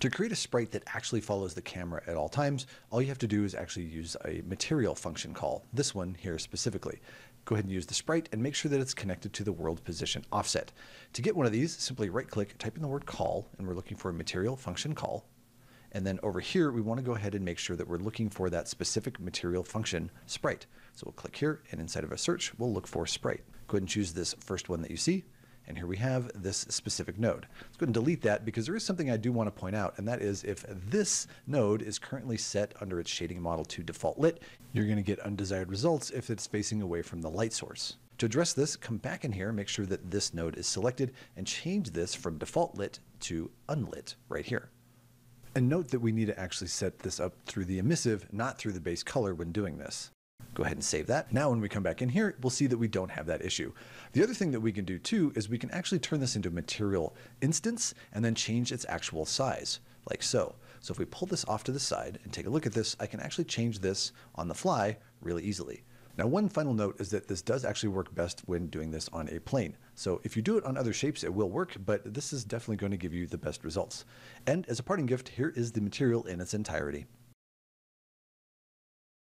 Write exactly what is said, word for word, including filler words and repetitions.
To create a sprite that actually follows the camera at all times, all you have to do is actually use a material function call, this one here specifically. Go ahead and use the sprite and make sure that it's connected to the world position offset. To get one of these, simply right click, type in the word call, and we're looking for a material function call. And then over here, we want to go ahead and make sure that we're looking for that specific material function sprite. So we'll click here, and inside of a search, we'll look for sprite. Go ahead and choose this first one that you see. And here we have this specific node. Let's go ahead and delete that because there is something I do want to point out, and that is if this node is currently set under its shading model to default lit, you're going to get undesired results if it's facing away from the light source. To address this, come back in here, make sure that this node is selected, and change this from default lit to unlit right here. And note that we need to actually set this up through the emissive, not through the base color when doing this. Go ahead and save that. Now when we come back in here, we'll see that we don't have that issue. The other thing that we can do too is we can actually turn this into a material instance and then change its actual size, like so. So if we pull this off to the side and take a look at this, I can actually change this on the fly really easily. Now one final note is that this does actually work best when doing this on a plane. So if you do it on other shapes, it will work, but this is definitely going to give you the best results. And as a parting gift, here is the material in its entirety.